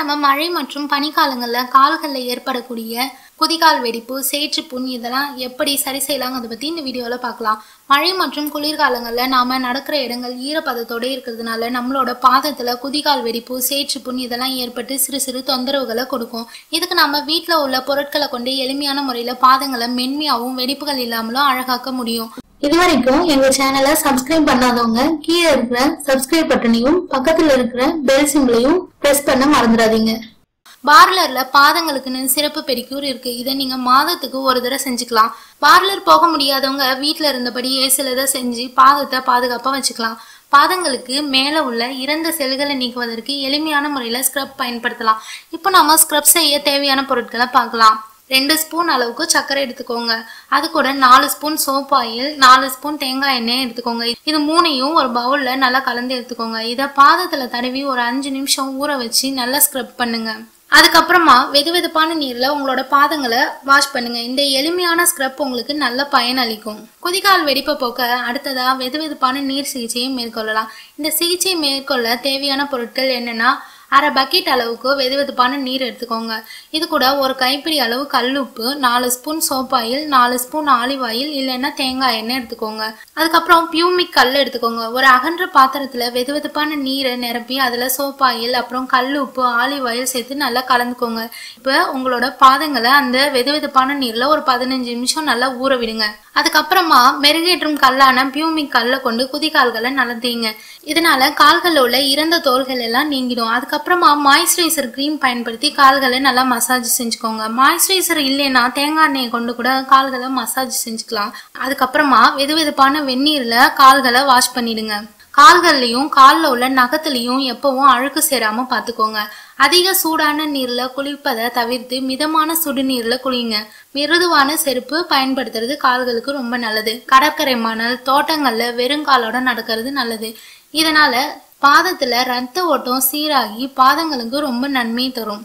நம்ம மழை மற்றும் பனிக்காலங்களில் கால்களில் ஏற்படக்கூடிய குதிகால் வெடிப்பு, சேற்று புண் இதெல்லாம் எப்படி சரி செய்யலாம் அதை பற்றி இந்த வீடியோவில் பார்க்கலாம். மழை மற்றும் குளிர்காலங்களில் நாம் நடக்கிற இடங்கள் ஈரப்பதத்தோடு இருக்கிறதுனால நம்மளோட பாதத்தில் குதிகால் வெடிப்பு, சேற்று புண் இதெல்லாம் ஏற்பட்டு சிறு சிறு தொந்தரவுகளை கொடுக்கும். இதுக்கு நம்ம வீட்டில் உள்ள பொருட்களை கொண்டு எளிமையான முறையில் பாதங்களை மென்மையாகவும் வெடிப்புகள் இல்லாமலும் அழகாக்க முடியும். இது வரைக்கும் எங்க சேனலை சப்ஸ்கிரைப் பண்ணாதவங்க கீழே இருக்கிற சப்ஸ்கிரைப் பட்டனையும் பக்கத்தில் இருக்கிற பெல் சிம்பிளையும் பிரஸ் பண்ண மறந்துடாதீங்க. பார்லர்ல பாதங்களுக்குன்னு சிறப்பு பெடிக்யூர் இருக்கு. இதை நீங்க மாதத்துக்கு ஒரு தடவை செஞ்சுக்கலாம். பார்லர் போக முடியாதவங்க வீட்டுல இருந்தபடியே சிலதை செஞ்சு பாதத்தை பாதுகாப்பா வச்சுக்கலாம். பாதங்களுக்கு மேலே உள்ள இறந்த செல்களை நீக்குவதற்கு எளிமையான முறையில ஸ்க்ரப் பயன்படுத்தலாம். இப்போ நாம ஸ்க்ரப் செய்ய தேவையான பொருட்களை பார்க்கலாம். 2 ஸ்பூன் அளவுக்கு சர்க்கரை எடுத்துக்கோங்க. அது கூட 4 ஸ்பூன் சோப் ஆயில், 4 ஸ்பூன் தேங்காய் எண்ணெய் எடுத்துக்கோங்க. இது மூணையும் ஒரு பவுலில் நல்லா கலந்து எடுத்துக்கோங்க. இதை பாதத்தில் தடவி ஒரு 5 நிமிஷம் ஊற வச்சு நல்லா ஸ்க்ரப் பண்ணுங்க. அதுக்கப்புறமா வெது வெதுப்பான நீரில் உங்களோட பாதங்களை வாஷ் பண்ணுங்க. இந்த எளிமையான ஸ்க்ரப் உங்களுக்கு நல்ல பயன் அளிக்கும். குதிகால் வெடிப்பை போக்க அடுத்ததாக வெது வெதுப்பான நீர் சிகிச்சையை மேற்கொள்ளலாம். இந்த சிகிச்சை மேற்கொள்ள தேவையான பொருட்கள் என்னன்னா, 1/2 பக்கெட் அளவுக்கு வெதுவெதுப்பான நீர் எடுத்துக்கோங்க. இது கூட ஒரு கைப்பிடி அளவு கல்லுப்பு, 4 ஸ்பூன் சோப்பாயில், 4 ஸ்பூன் ஆலிவ் ஆயில் இல்லைன்னா தேங்காய் எண்ணெய் எடுத்துக்கோங்க. அதுக்கப்புறம் பியூமிக் கல் எடுத்துக்கோங்க. ஒரு அகன்ற பாத்திரத்தில் வெதுவெதுப்பான நீரை நிரப்பி அதில் சோப்பாயில் அப்புறம் கல்லுப்பு, ஆலிவ் ஆயில் சேர்த்து நல்லா கலந்துக்கோங்க. இப்போ உங்களோட பாதங்களை அந்த வெதுவெதுப்பான நீரில் ஒரு 15 நிமிஷம் நல்லா ஊற விடுங்க. அதுக்கப்புறமா மெருகேற்றும் கல்லான பியூமிக் கல்லை கொண்டு குதிகால்களை நலந்தீங்க. இதனால கால்களில் உள்ள இறந்த தோள்கள் எல்லாம் நீங்கிடும். அப்புறமா மாய்ஸ்சரைசர் கிரீம் பயன்படுத்தி கால்களை நல்லா மசாஜ் செஞ்சுக்கோங்க. மாய்ஸ்சரைசர் இல்லைன்னா தேங்காய் எண்ணெயை கொண்டு கூட கால்களை மசாஜ் செஞ்சுக்கலாம். அதுக்கப்புறமா வெதுவெதுப்பான வெந்நீரில் கால்களை வாஷ் பண்ணிடுங்க. கால்கள்லையும் காலில் உள்ள நகத்துலையும் எப்பவும் அழுக்கு சேராமல் பார்த்துக்கோங்க. அதிக சூடான நீரில் குளிப்பதை தவிர்த்து மிதமான சுடுநீரில் குளிங்க. மிருதுவான செருப்பு பயன்படுத்துறது கால்களுக்கு ரொம்ப நல்லது. கடற்கரை மணல், தோட்டங்களில் வெறுங்காலோட நடக்கிறது நல்லது. இதனால் பாதத்தில் ரத்த ஓட்டம் சீராகி பாதங்களுக்கு ரொம்ப நன்மை தரும்.